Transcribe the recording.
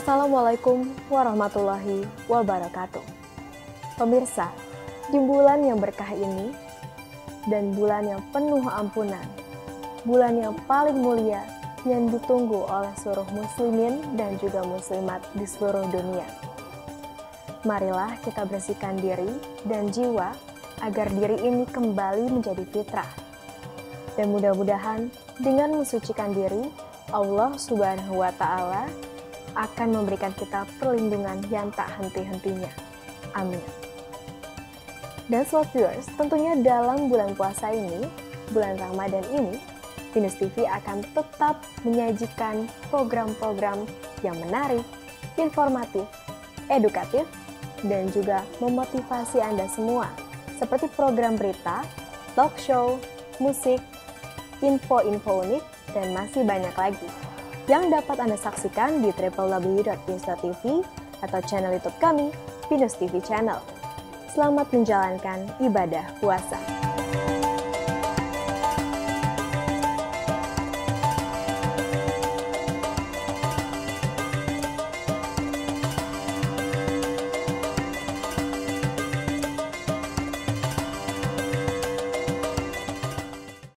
Assalamualaikum warahmatullahi wabarakatuh. Pemirsa, di bulan yang berkah ini dan bulan yang penuh ampunan, bulan yang paling mulia yang ditunggu oleh seluruh muslimin dan juga muslimat di seluruh dunia. Marilah kita bersihkan diri dan jiwa agar diri ini kembali menjadi fitrah. Dan mudah-mudahan dengan mensucikan diri, Allah Subhanahu wa Ta'ala akan memberikan kita perlindungan yang tak henti-hentinya. Amin. Dan sobat viewers, tentunya dalam bulan puasa ini, bulan Ramadan ini, BINUS TV akan tetap menyajikan program-program yang menarik, informatif, edukatif, dan juga memotivasi Anda semua, seperti program berita, talk show, musik, info-info unik, dan masih banyak lagi yang dapat Anda saksikan di www.binus.tv atau channel YouTube kami, BINUS TV channel. Selamat menjalankan ibadah puasa.